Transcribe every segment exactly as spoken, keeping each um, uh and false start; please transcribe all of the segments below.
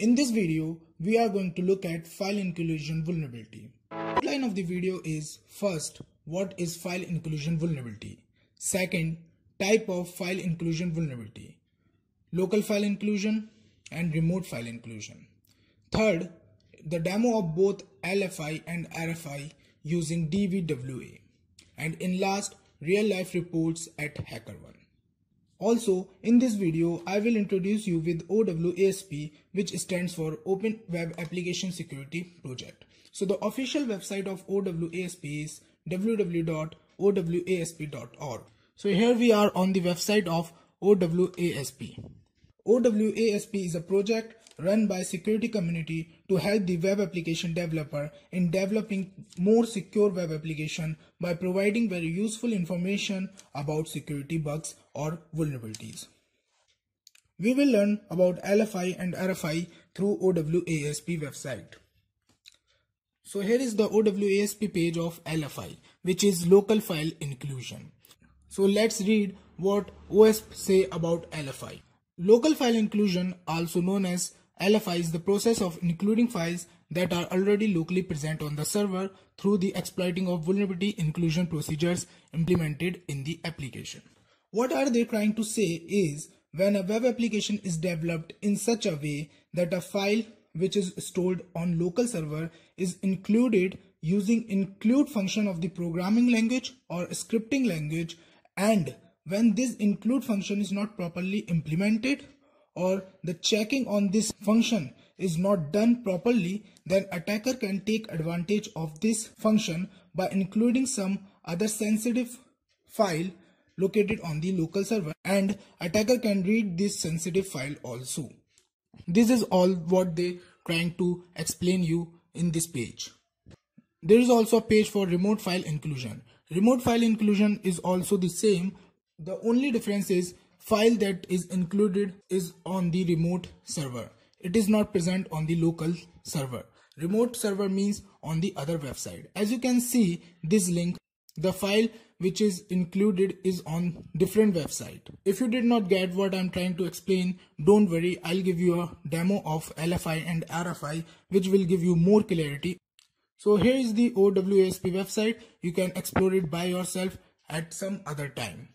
In this video, we are going to look at file inclusion vulnerability. The outline of the video is, first, what is file inclusion vulnerability? Second, type of file inclusion vulnerability, local file inclusion and remote file inclusion. Third, the demo of both L F I and R F I using D V W A. And in last, real life reports at HackerOne. Also, in this video, I will introduce you with O W A S P, which stands for Open Web Application Security Project. So the official website of O W A S P is w w w dot o w a s p dot org. So here we are on the website of O W A S P. O W A S P is a project run by security community to help the web application developer in developing more secure web application by providing very useful information about security bugs or vulnerabilities. We will learn about L F I and R F I through O W A S P website. So here is the O W A S P page of L F I, which is local file inclusion. So let's read what O W A S P say about L F I. Local file inclusion, also known as L F I, is the process of including files that are already locally present on the server through the exploiting of vulnerability inclusion procedures implemented in the application. What are they trying to say is, when a web application is developed in such a way that a file which is stored on local server is included using include function of the programming language or scripting language, and when this include function is not properly implemented or the checking on this function is not done properly, then attacker can take advantage of this function by including some other sensitive file located on the local server, and attacker can read this sensitive file also. This is all what they trying to explain you in this page. There is also a page for remote file inclusion. Remote file inclusion is also the same. The only difference is file that is included is on the remote server. It is not present on the local server. Remote server means on the other website. As you can see this link, the file which is included is on different website. If you did not get what I'm trying to explain, don't worry, I'll give you a demo of L F I and R F I which will give you more clarity. So here is the O W A S P website. You can explore it by yourself at some other time.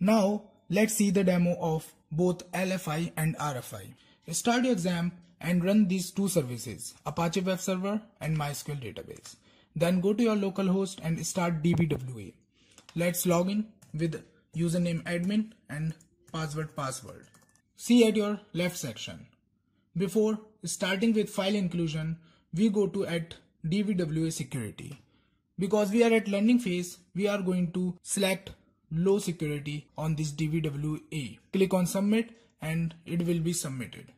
Now let's see the demo of both L F I and R F I. Start your XAMPP and run these two services, Apache web server and MySQL database. Then go to your localhost and start D V W A. Let's log in with username admin and password password. See at your left section. Before starting with file inclusion, we go to at D V W A security. Because we are at learning phase, we are going to select low security on this D V W A. Click on submit and it will be submitted.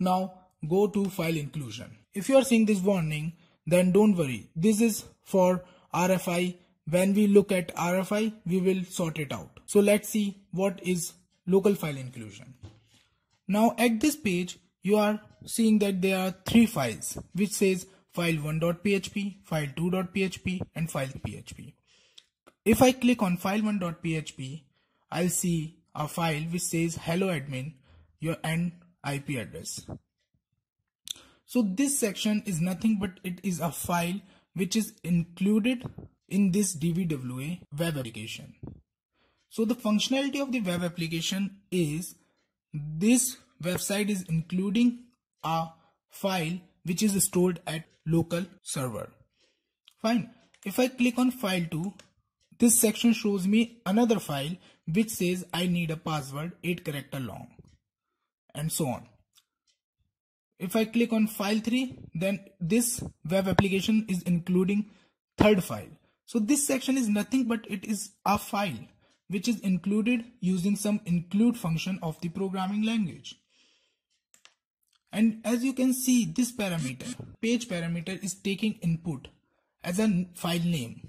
Now go to file inclusion. If you are seeing this warning, then don't worry. This is for R F I. When we look at R F I, we will sort it out. So let's see what is local file inclusion. Now at this page, you are seeing that there are three files, which says file one dot p h p, file two dot p h p and file dot p h p. If I click on file one dot p h p, I'll see a file which says hello admin, your and I P address. So this section is nothing but it is a file which is included in this D V W A web application. So the functionality of the web application is, this website is including a file which is stored at local server. Fine. If I click on file two, this section shows me another file which says I need a password eight character long and so on. If I click on file three, then this web application is including third file. So this section is nothing but it is a file which is included using some include function of the programming language. And as you can see, this parameter, page parameter, is taking input as a file name.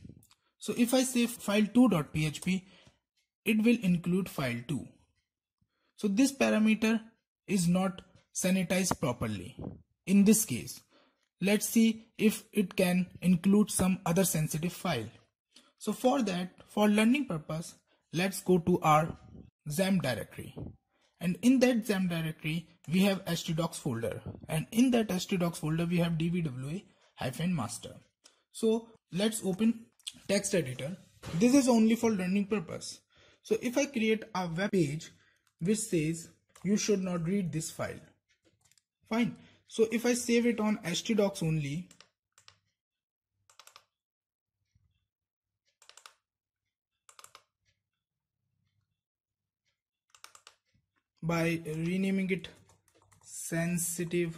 So if I say file two dot p h p, it will include file two. So this parameter is not sanitized properly in this case. Let's see if it can include some other sensitive file. So for that, for learning purpose, let's go to our XAMPP directory And in that XAMPP directory, we have htdocs folder, and in that htdocs folder, we have dvwa hyphen master. So let's open text editor. This is only for learning purpose. So if I create a web page which says you should not read this file, fine. So if I save it on htdocs only, by renaming it sensitive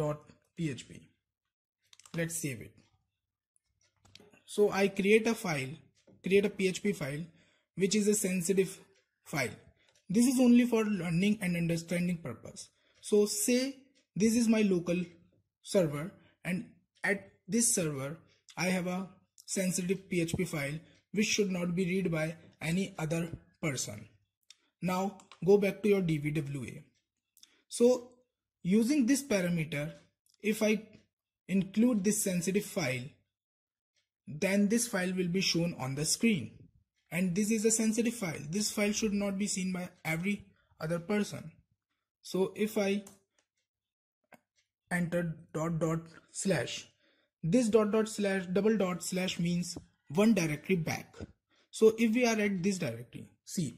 dot P H P, let's save it. So I create a file, create a P H P file, which is a sensitive file. This is only for learning and understanding purpose. So say this is my local server, and at this server I have a sensitive P H P file which should not be read by any other person. Now go back to your D V W A. So using this parameter, if I include this sensitive file, then this file will be shown on the screen. And this is a sensitive file. This file should not be seen by every other person. So if I enter dot dot slash, this dot dot slash double dot slash means one directory back. So if we are at this directory, see,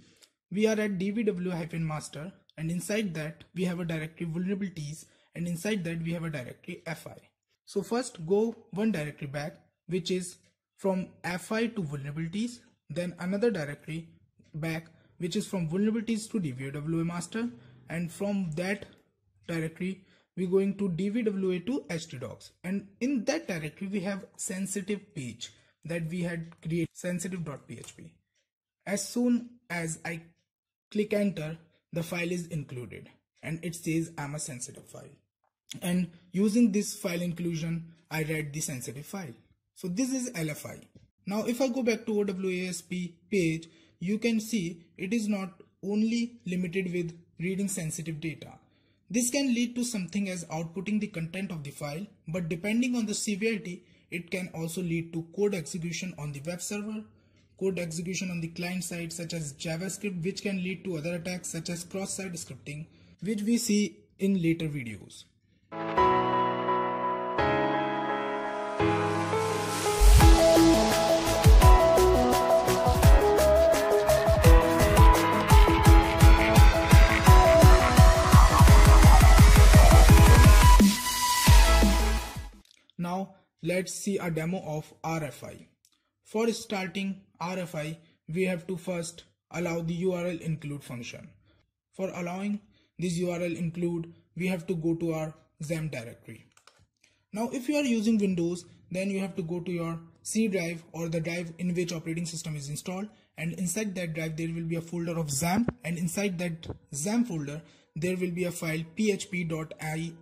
we are at dvw-master, and inside that we have a directory vulnerabilities, and inside that we have a directory F I. So first go one directory back, which is from F I to vulnerabilities, then another directory back which is from vulnerabilities to dvw-master, and from that directory we're going to dvwa to htdocs, and in that directory we have sensitive page that we had created, sensitive dot P H P. As soon as I click enter, the file is included and it says I'm a sensitive file, and using this file inclusion I read the sensitive file. So this is L F I. Now if I go back to O W A S P page, you can see it is not only limited with reading sensitive data. This can lead to something as outputting the content of the file, but depending on the severity it can also lead to code execution on the web server, code execution on the client side such as JavaScript, which can lead to other attacks such as cross-site scripting, which we see in later videos. Now let's see a demo of R F I. For starting R F I, we have to first allow the U R L include function. For allowing this U R L include, we have to go to our XAMPP directory. Now if you are using Windows, then you have to go to your C drive or the drive in which operating system is installed, and inside that drive there will be a folder of XAMPP, and inside that XAMPP folder there will be a file P H P dot ini.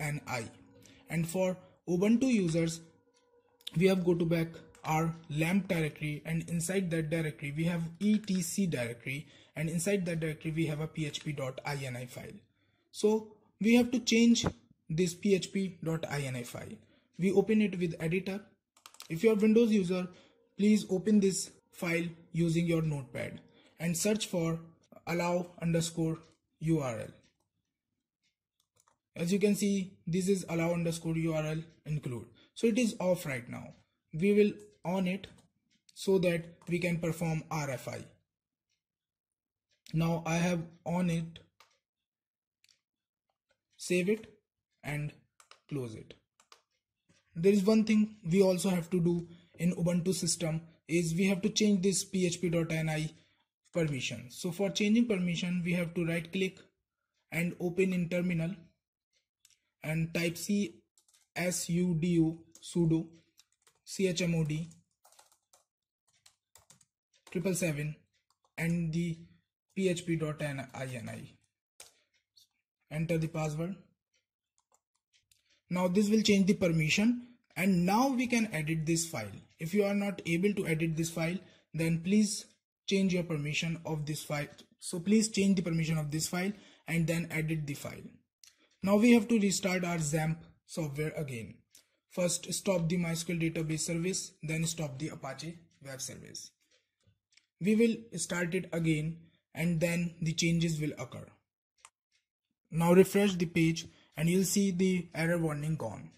And for Ubuntu users, we have go to back our LAMP directory, and inside that directory we have etc directory, and inside that directory we have a P H P dot ini file. So we have to change this P H P dot ini file. We open it with editor. If you are Windows user, please open this file using your notepad and search for allow underscore U R L. As you can see, this is allow underscore U R L include. So it is off right now. We will on it so that we can perform R F I. Now I have on it, save it and close it. There is one thing we also have to do in Ubuntu system is we have to change this P H P dot ini permission. So for changing permission, we have to right click and open in terminal and type C S U D O sudo chmod triple seven and the P H P dot ini. Enter the password. Now this will change the permission, and now we can edit this file. If you are not able to edit this file, then please change your permission of this file. So please change the permission of this file and then edit the file. Now we have to restart our XAMPP software again. First stop the MySQL database service, then stop the Apache web service. We will start it again and then the changes will occur. Now refresh the page and you'll see the error warning gone.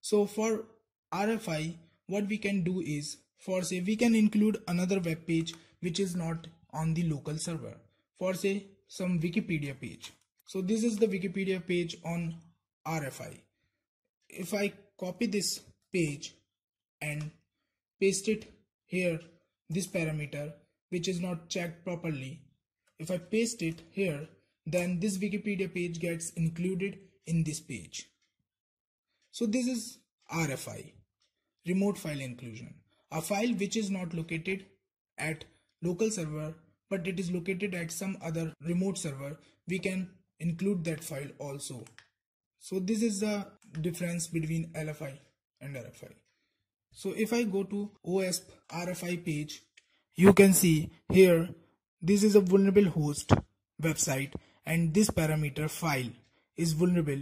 So for R F I, what we can do is, for say we can include another web page which is not on the local server, for say some Wikipedia page. So this is the Wikipedia page on R F I. If I copy this page and paste it here, this parameter which is not checked properly, if I paste it here, then this Wikipedia page gets included in this page. So this is R F I, remote file inclusion, a file which is not located at local server but it is located at some other remote server. We can include that file also. So this is the difference between L F I and R F I. So if I go to O W A S P R F I page, you can see here this is a vulnerable host website and this parameter file is vulnerable,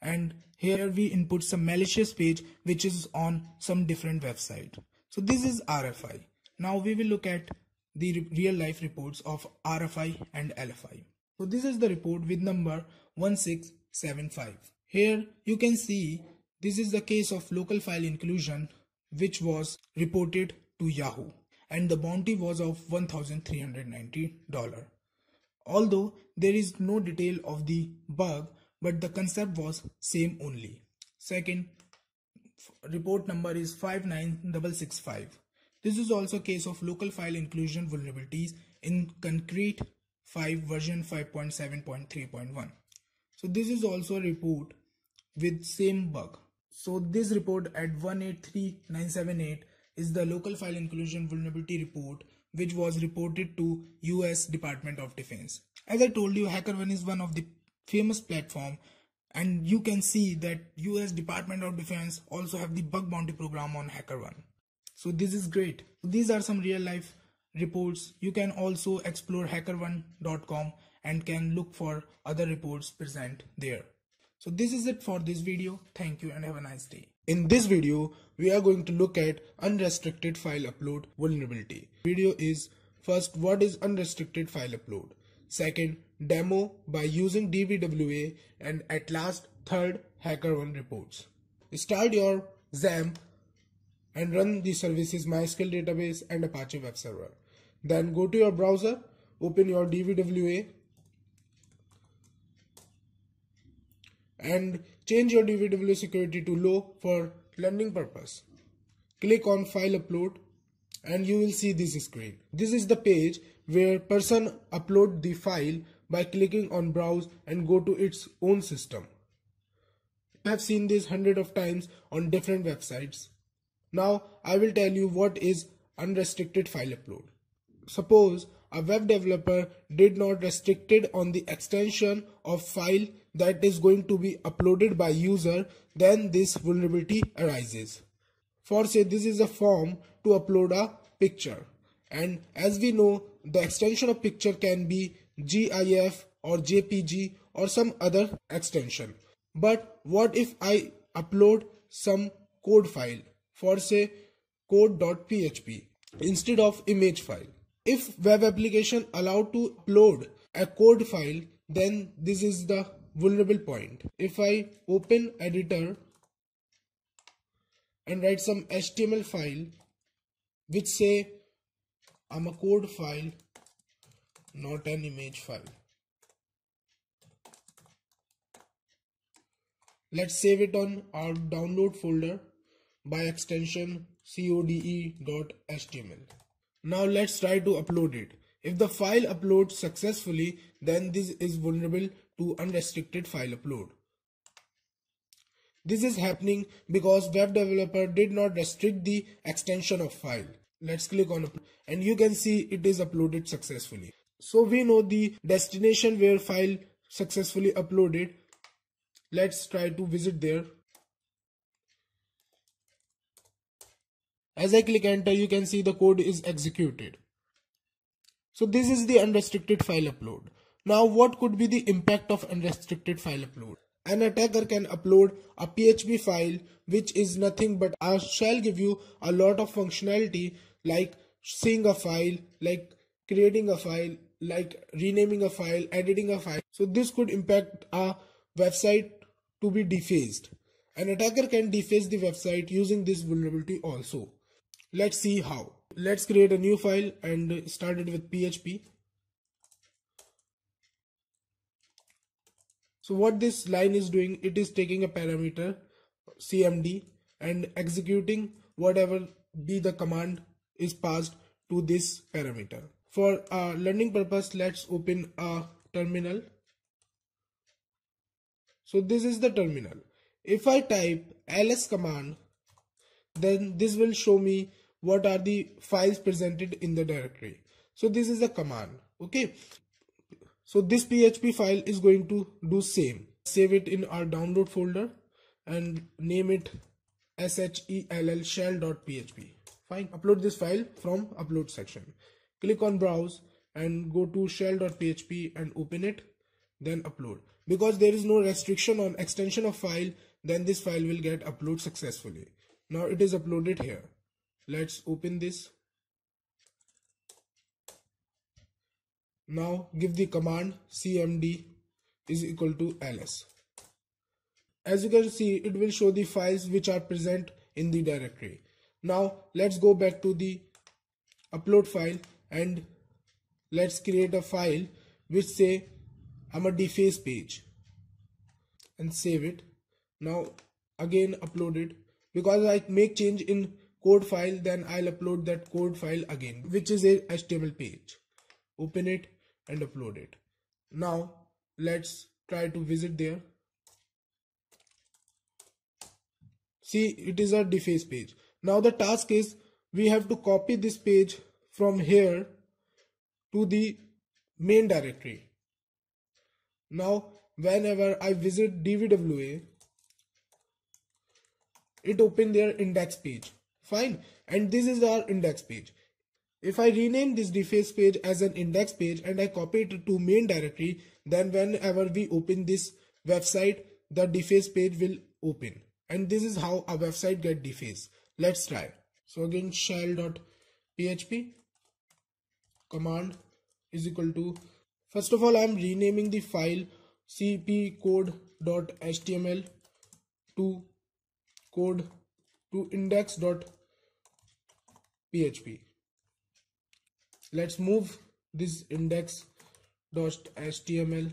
and here we input some malicious page which is on some different website. So this is R F I. Now we will look at the real life reports of R F I and L F I. So this is the report with number one six seven five. Here you can see this is the case of local file inclusion which was reported to Yahoo, and the bounty was of one thousand three hundred ninety dollars. Although there is no detail of the bug, but the concept was same only. Second report number is five nine six six five. This is also a case of local file inclusion vulnerabilities in Concrete five version five point seven point three point one. So this is also a report with same bug. So this report at one eight three nine seven eight is the local file inclusion vulnerability report which was reported to U S Department of Defense. As I told you, HackerOne is one of the famous platform, and you can see that U S Department of Defense also have the bug bounty program on HackerOne. So this is great. These are some real life reports. You can also explore HackerOne dot com and can look for other reports present there. So this is it for this video. Thank you and have a nice day. In this video, we are going to look at unrestricted file upload vulnerability. Video is first, what is unrestricted file upload? Second, demo by using D V W A, and at last, third, HackerOne reports. Start your XAMPP and run the services MySQL database and Apache web server. Then go to your browser, open your D V W A and change your D V W A security to low for learning purpose. Click on file upload and you will see this screen. This is the page where person upload the file by clicking on browse and go to its own system. I have seen this hundred of times on different websites. Now I will tell you what is unrestricted file upload. Suppose a web developer did not restricted on the extension of file that is going to be uploaded by user, then this vulnerability arises. For say this is a form to upload a picture, and as we know the extension of picture can be GIF or J P G or some other extension. But what if I upload some code file, for say code dot P H P instead of image file? If web application allowed to upload a code file, then this is the vulnerable point. If I open editor and write some H T M L file which say I'm a code file, not an image file. Let's save it on our download folder by extension code dot H T M L. Now let's try to upload it. If the file uploads successfully, then this is vulnerable to unrestricted file upload. This is happening because web developer did not restrict the extension of file. Let's click on upload and you can see it is uploaded successfully. So we know the destination where file successfully uploaded. Let's try to visit there. As I click enter, you can see the code is executed. So this is the unrestricted file upload. Now what could be the impact of unrestricted file upload? An attacker can upload a P H P file which is nothing but, I shall give you a lot of functionality like seeing a file, like creating a file, like renaming a file, editing a file. So this could impact a website to be defaced. An attacker can deface the website using this vulnerability also. Let's see how. Let's create a new file and start it with P H P. So what this line is doing, it is taking a parameter C M D and executing whatever be the command is passed to this parameter. For uh, learning purpose, let's open a terminal. So this is the terminal. If I type ls command, then this will show me what are the files presented in the directory. So this is a command. Okay. So this P H P file is going to do same. Save it in our download folder and name it shell shell.php. Fine. Upload this file from upload section. Click on browse and go to shell.php and open it, then upload. Because there is no restriction on extension of file, then this file will get uploaded successfully. Now it is uploaded here. Let's open this. Now give the command cmd is equal to ls. As you can see, it will show the files which are present in the directory. Now let's go back to the upload file and let's create a file which say I'm a deface page and save it. Now again upload it. Because I make change in code file, then I'll upload that code file again, which is a H T M L page. Open it and upload it. Now let's try to visit there. See, it is a deface page. Now the task is we have to copy this page from here to the main directory. Now whenever I visit D V W A, it opened their index page. Fine. And this is our index page. If I rename this deface page as an index page and I copy it to main directory, then whenever we open this website, the deface page will open. And this is how a website gets defaced. Let's try. So again, shell.php command is equal to, first of all, I am renaming the file cpcode.html to code to index.php. Let's move this index.html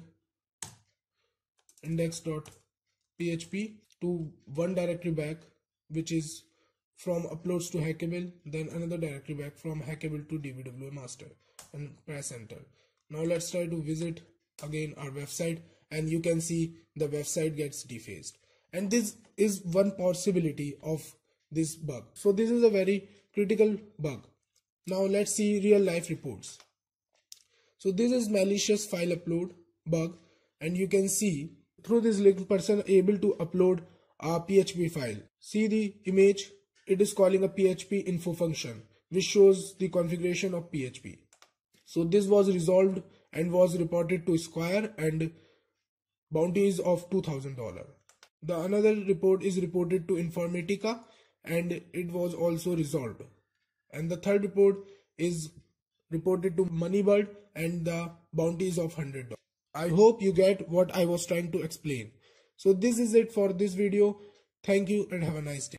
index.php to one directory back, which is from uploads to hackable, then another directory back from hackable to D V W A master, and press enter. Now let's try to visit again our website, and you can see the website gets defaced. And this is one possibility of this bug. So this is a very critical bug. Now let's see real life reports. So this is malicious file upload bug, and you can see through this link person able to upload a P H P file. See the image, it is calling a P H P info function which shows the configuration of P H P. So this was resolved and was reported to Square, and bounty is of two thousand dollars. The another report is reported to Informatica and it was also resolved. And the third report is reported to Moneybird and the bounty is of one hundred dollars. I hope you get what I was trying to explain. So this is it for this video. Thank you and have a nice day.